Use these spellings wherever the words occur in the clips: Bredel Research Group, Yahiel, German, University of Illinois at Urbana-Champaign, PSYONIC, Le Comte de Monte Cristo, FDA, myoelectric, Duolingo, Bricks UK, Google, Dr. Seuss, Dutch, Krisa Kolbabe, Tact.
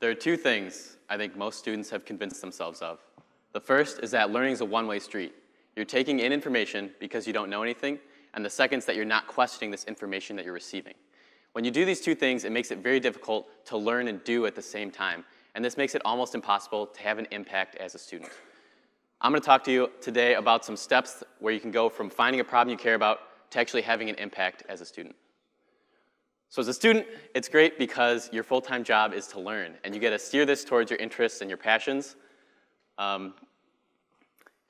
There are two things I think most students have convinced themselves of. The first is that learning is a one-way street. You're taking in information because you don't know anything, and the second is that you're not questioning this information that you're receiving. When you do these two things, it makes it very difficult to learn and do at the same time, and this makes it almost impossible to have an impact as a student. I'm going to talk to you today about some steps where you can go from finding a problem you care about to actually having an impact as a student. So as a student, it's great because your full-time job is to learn, and you get to steer this towards your interests and your passions.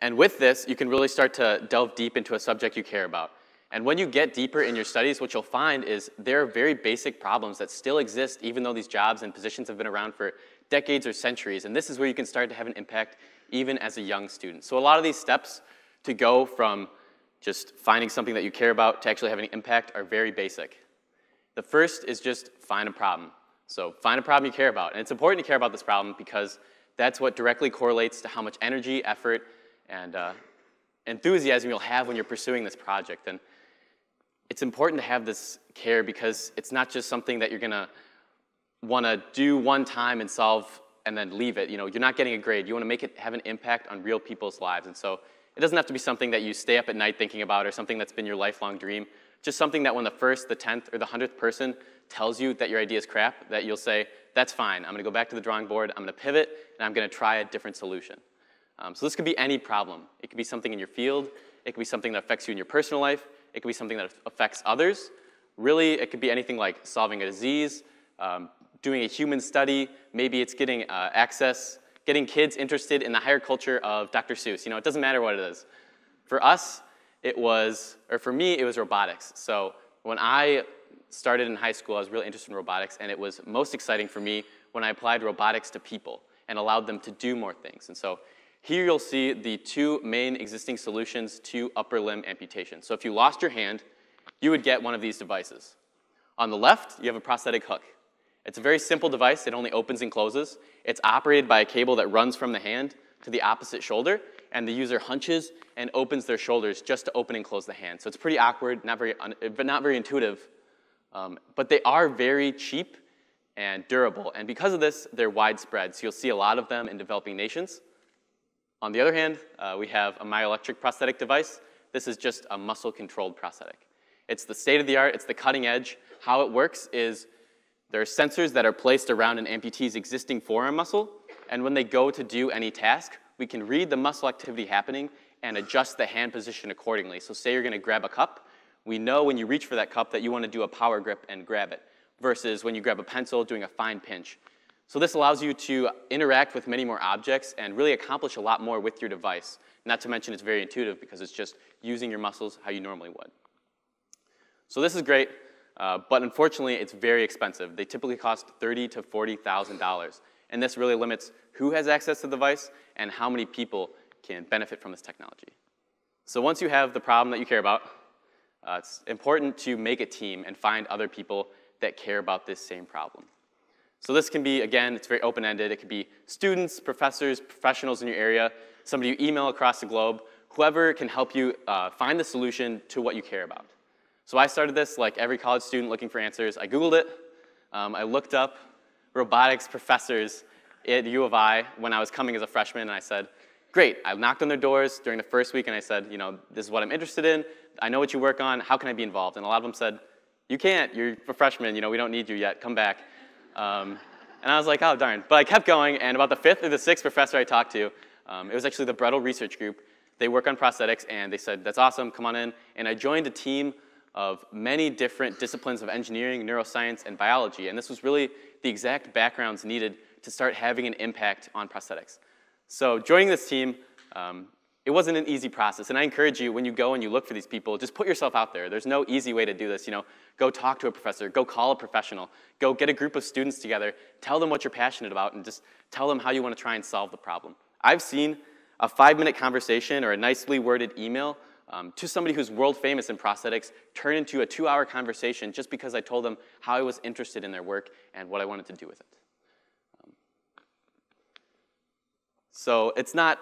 And with this, you can really start to delve deep into a subject you care about. And when you get deeper in your studies, what you'll find is there are very basic problems that still exist, even though these jobs and positions have been around for decades or centuries. And this is where you can start to have an impact even as a young student. So a lot of these steps to go from just finding something that you care about to actually having an impact are very basic. The first is just find a problem. So find a problem you care about. And it's important to care about this problem because that's what directly correlates to how much energy, effort, and enthusiasm you'll have when you're pursuing this project. And it's important to have this care because it's not just something that you're going to want to do one time and solve and then leave it. You know, you're not getting a grade. You want to make it have an impact on real people's lives. And so it doesn't have to be something that you stay up at night thinking about or something that's been your lifelong dream. Just something that when the first, the 10th, or the 100th person tells you that your idea is crap, that you'll say, that's fine. I'm going to go back to the drawing board. I'm going to pivot, and I'm going to try a different solution. So this could be any problem. It could be something in your field. It could be something that affects you in your personal life. It could be something that affects others. Really, it could be anything like solving a disease, doing a human study. Maybe it's getting getting kids interested in the higher culture of Dr. Seuss. You know, it doesn't matter what it is. For us, it was, or for me, it was robotics. So when I started in high school, I was really interested in robotics, and it was most exciting for me when I applied robotics to people and allowed them to do more things. And so here you'll see the two main existing solutions to upper limb amputation. So if you lost your hand, you would get one of these devices. On the left, you have a prosthetic hook. It's a very simple device. It only opens and closes. It's operated by a cable that runs from the hand to the opposite shoulder, and the user hunches and opens their shoulders just to open and close the hand. So it's pretty awkward, not very intuitive, but they are very cheap and durable. And because of this, they're widespread. So you'll see a lot of them in developing nations. On the other hand, we have a myoelectric prosthetic device. This is just a muscle-controlled prosthetic. It's the state-of-the-art, it's the cutting edge. How it works is there are sensors that are placed around an amputee's existing forearm muscle, and when they go to do any task, we can read the muscle activity happening and adjust the hand position accordingly. So say you're going to grab a cup. We know when you reach for that cup that you want to do a power grip and grab it, versus when you grab a pencil doing a fine pinch. So this allows you to interact with many more objects and really accomplish a lot more with your device. Not to mention it's very intuitive because it's just using your muscles how you normally would. So this is great, but unfortunately it's very expensive. They typically cost $30,000 to $40,000. And this really limits who has access to the device and how many people can benefit from this technology. So once you have the problem that you care about, it's important to make a team and find other people that care about this same problem. So this can be, again, it's very open-ended. It could be students, professors, professionals in your area, somebody you email across the globe, whoever can help you find the solution to what you care about. So I started this like every college student looking for answers. I Googled it. I looked up robotics professors at U of I when I was coming as a freshman, and I said, great. I knocked on their doors during the first week, and I said, you know, this is what I'm interested in. I know what you work on. How can I be involved? And a lot of them said, you can't. You're a freshman. You know, we don't need you yet. Come back. And I was like, oh, darn. But I kept going, and about the fifth or the sixth professor I talked to, it was actually the Bredel Research Group. They work on prosthetics, and they said, that's awesome. Come on in. And I joined a team of many different disciplines of engineering, neuroscience, and biology. And this was really the exact backgrounds needed to start having an impact on prosthetics. So joining this team, it wasn't an easy process. And I encourage you, when you go and you look for these people, just put yourself out there. There's no easy way to do this. You know, go talk to a professor. Go call a professional. Go get a group of students together. Tell them what you're passionate about, and just tell them how you want to try and solve the problem. I've seen a 5-minute conversation or a nicely worded email to somebody who's world famous in prosthetics turn into a 2-hour conversation just because I told them how I was interested in their work and what I wanted to do with it. So it's not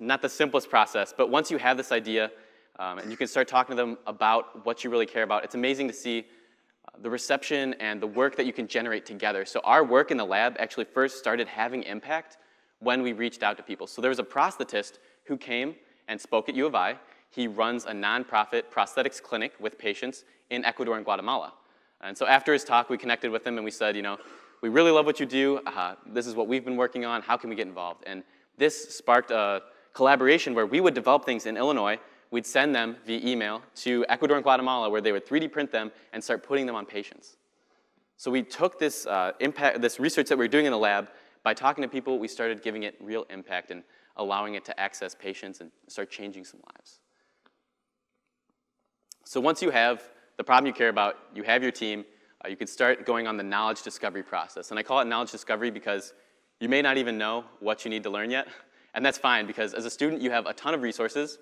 the simplest process, but once you have this idea and you can start talking to them about what you really care about, it's amazing to see the reception and the work that you can generate together. So our work in the lab actually first started having impact when we reached out to people. So there was a prosthetist who came and spoke at U of I. He runs a nonprofit prosthetics clinic with patients in Ecuador and Guatemala. And so after his talk, we connected with him and we said, you know, we really love what you do. This is what we've been working on. How can we get involved? And this sparked a collaboration where we would develop things in Illinois. We'd send them via email to Ecuador and Guatemala where they would 3D print them and start putting them on patients. So we took this, this research that we were doing in the lab. By talking to people, we started giving it real impact and allowing it to access patients and start changing some lives. So once you have the problem you care about, you have your team, you can start going on the knowledge discovery process. And I call it knowledge discovery because you may not even know what you need to learn yet. And that's fine because as a student, you have a ton of resources.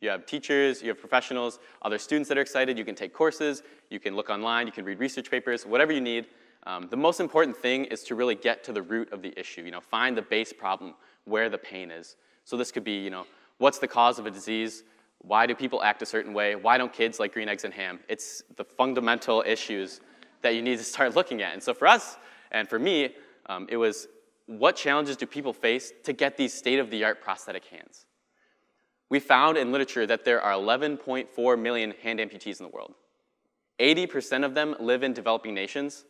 You have teachers, you have professionals, other students that are excited. You can take courses, you can look online, you can read research papers, whatever you need. The most important thing is to really get to the root of the issue. You know, find the base problem, where the pain is. So this could be, you know, what's the cause of a disease? Why do people act a certain way? Why don't kids like green eggs and ham? It's the fundamental issues that you need to start looking at. And so for us, and for me, it was what challenges do people face to get these state-of-the-art prosthetic hands? We found in literature that there are 11.4 million hand amputees in the world. 80% of them live in developing nations.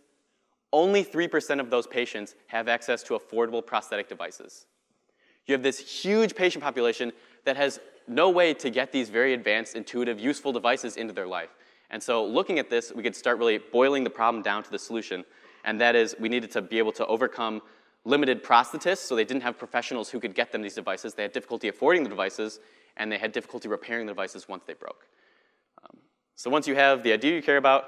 Only 3% of those patients have access to affordable prosthetic devices. You have this huge patient population that has no way to get these very advanced, intuitive, useful devices into their life. And so looking at this, we could start really boiling the problem down to the solution. And that is we needed to be able to overcome limited prosthetists. So they didn't have professionals who could get them these devices. They had difficulty affording the devices, and they had difficulty repairing the devices once they broke. So once you have the idea you care about,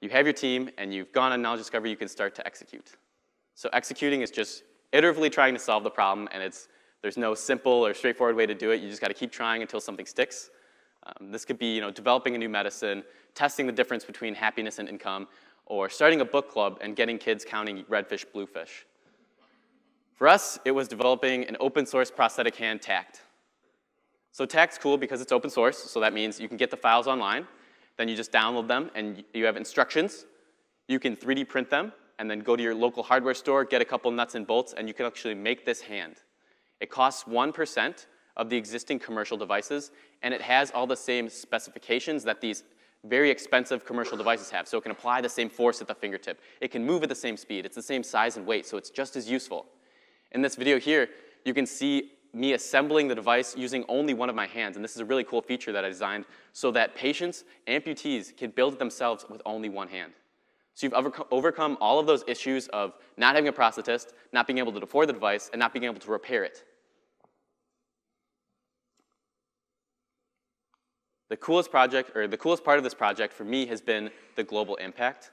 you have your team, and you've gone on knowledge discovery, you can start to execute. So executing is just iteratively trying to solve the problem, and there's no simple or straightforward way to do it. You just got to keep trying until something sticks. This could be, you know, developing a new medicine, testing the difference between happiness and income, or starting a book club and getting kids counting redfish, bluefish. For us, it was developing an open source prosthetic hand, Tact. So Tact's cool because it's open source, so that means you can get the files online. Then you just download them, and you have instructions. You can 3D print them, and then go to your local hardware store, get a couple nuts and bolts, and you can actually make this hand. It costs 1% of the existing commercial devices, and it has all the same specifications that these very expensive commercial devices have. So it can apply the same force at the fingertip. It can move at the same speed. It's the same size and weight, so it's just as useful. In this video here, you can see me assembling the device using only one of my hands. And this is a really cool feature that I designed so that patients, amputees, can build it themselves with only one hand. So you've overcome all of those issues of not having a prosthetist, not being able to afford the device, and not being able to repair it. The coolest part of this project for me has been the global impact.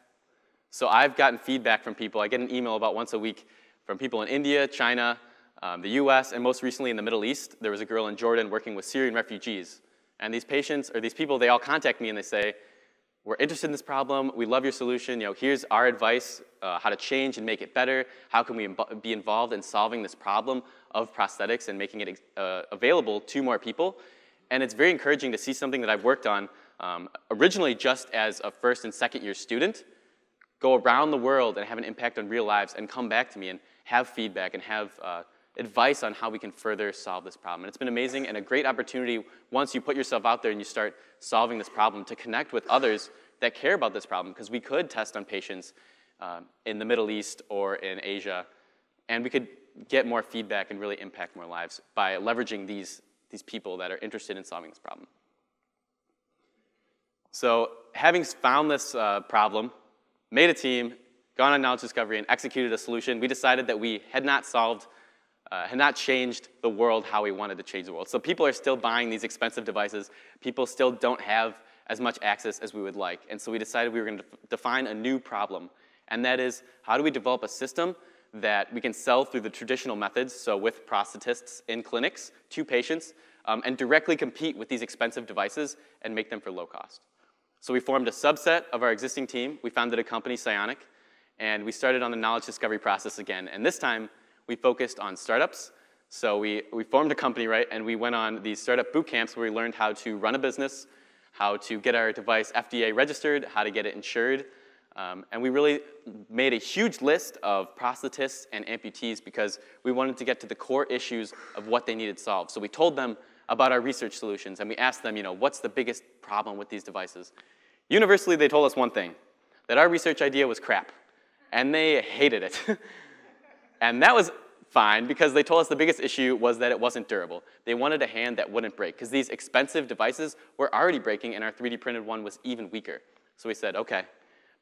So I've gotten feedback from people. I get an email about once a week from people in India, China, the US, and most recently in the Middle East. There was a girl in Jordan working with Syrian refugees. And these patients, or these people, they all contact me and they say, we're interested in this problem, we love your solution, you know, here's our advice, how to change and make it better, how can we be involved in solving this problem of prosthetics and making it available to more people. And it's very encouraging to see something that I've worked on originally just as a first and second year student, go around the world and have an impact on real lives and come back to me and have feedback and have advice on how we can further solve this problem. And it's been amazing and a great opportunity once you put yourself out there and you start solving this problem to connect with others that care about this problem, because we could test on patients in the Middle East or in Asia, and we could get more feedback and really impact more lives by leveraging these people that are interested in solving this problem. So having found this problem, made a team, gone on knowledge discovery, and executed a solution, we decided that we had not solved had not changed the world how we wanted to change the world. So people are still buying these expensive devices. People still don't have as much access as we would like. And so we decided we were going to define a new problem. And that is, how do we develop a system that we can sell through the traditional methods, so with prosthetists in clinics to patients, and directly compete with these expensive devices and make them for low cost. So we formed a subset of our existing team. We founded a company, PSYONIC, and we started on the knowledge discovery process again. And this time, we focused on startups. So we formed a company, right? And we went on these startup boot camps where we learned how to run a business, how to get our device FDA registered, how to get it insured, And we really made a huge list of prosthetists and amputees because we wanted to get to the core issues of what they needed solved. So we told them about our research solutions, and we asked them, you know, what's the biggest problem with these devices? Universally, they told us one thing, that our research idea was crap, and they hated it. And that was fine, because they told us the biggest issue was that it wasn't durable. They wanted a hand that wouldn't break, because these expensive devices were already breaking, and our 3D printed one was even weaker. So we said, okay,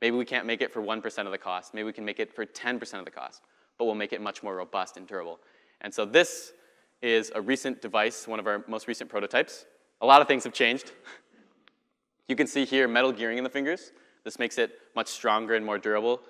maybe we can't make it for 1% of the cost, maybe we can make it for 10% of the cost, but we'll make it much more robust and durable. And so this is a recent device, one of our most recent prototypes. A lot of things have changed. You can see here metal gearing in the fingers. This makes it much stronger and more durable.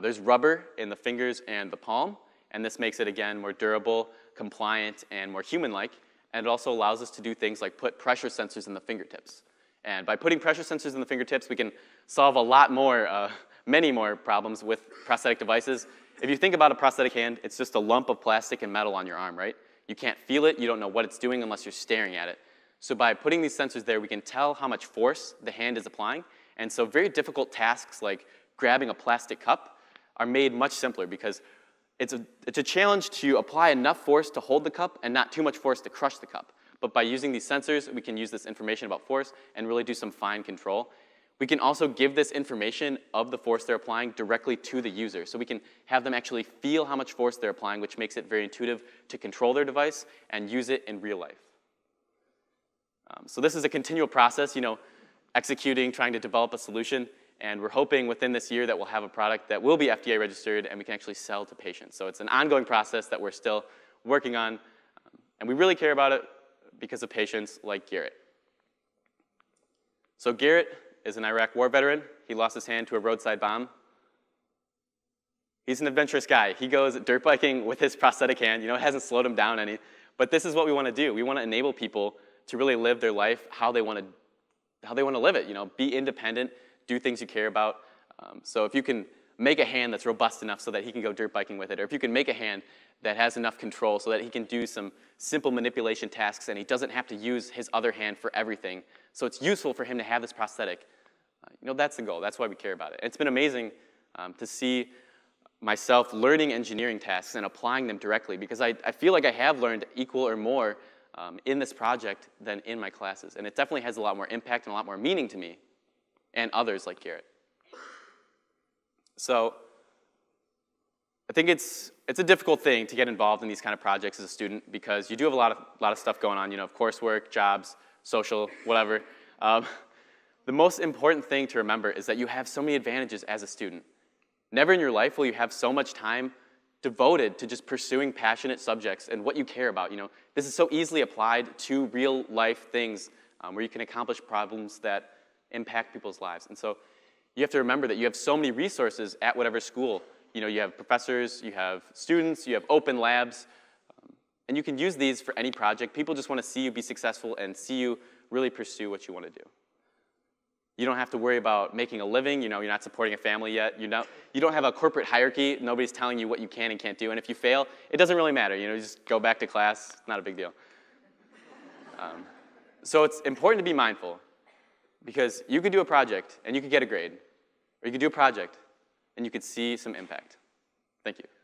There's rubber in the fingers and the palm, and this makes it, again, more durable, compliant, and more human-like, and it also allows us to do things like put pressure sensors in the fingertips. And by putting pressure sensors in the fingertips, we can solve a lot more, many more problems with prosthetic devices. If you think about a prosthetic hand, it's just a lump of plastic and metal on your arm, right? You can't feel it, you don't know what it's doing unless you're staring at it. So by putting these sensors there, we can tell how much force the hand is applying, and so very difficult tasks like grabbing a plastic cup are made much simpler because it's a challenge to apply enough force to hold the cup and not too much force to crush the cup. But by using these sensors, we can use this information about force and really do some fine control. We can also give this information of the force they're applying directly to the user. So we can have them actually feel how much force they're applying, which makes it very intuitive to control their device and use it in real life. So this is a continual process, you know, executing, trying to develop a solution. And we're hoping within this year that we'll have a product that will be FDA registered and we can actually sell to patients. So it's an ongoing process that we're still working on. And we really care about it because of patients like Garrett. So Garrett is an Iraq war veteran. He lost his hand to a roadside bomb. He's an adventurous guy. He goes dirt biking with his prosthetic hand. You know, it hasn't slowed him down any. But this is what we want to do. We want to enable people to really live their life how they want to live it. You know, be independent, do things you care about. So if you can make a hand that's robust enough so that he can go dirt biking with it, or if you can make a hand that has enough control so that he can do some simple manipulation tasks and he doesn't have to use his other hand for everything, so it's useful for him to have this prosthetic. You know, that's the goal. That's why we care about it. It's been amazing to see myself learning engineering tasks and applying them directly, because I feel like I have learned equal or more in this project than in my classes. And it definitely has a lot more impact and a lot more meaning to me and others like Garrett. So I think it's a difficult thing to get involved in these kind of projects as a student, because you do have a lot of stuff going on, you know, of coursework, jobs, social, whatever. The most important thing to remember is that you have so many advantages as a student. Never in your life will you have so much time devoted to just pursuing passionate subjects and what you care about. You know, this is so easily applied to real life things where you can accomplish problems that impact people's lives. And so you have to remember that you have so many resources at whatever school. You know, you have professors, you have students, you have open labs, and you can use these for any project. People just want to see you be successful and see you really pursue what you want to do. You don't have to worry about making a living. You know, you're not supporting a family yet. You don't have a corporate hierarchy. Nobody's telling you what you can and can't do. And if you fail, it doesn't really matter. You know, you just go back to class. It's not a big deal. So it's important to be mindful, because you could do a project and you could get a grade, or you could do a project and you could see some impact. Thank you.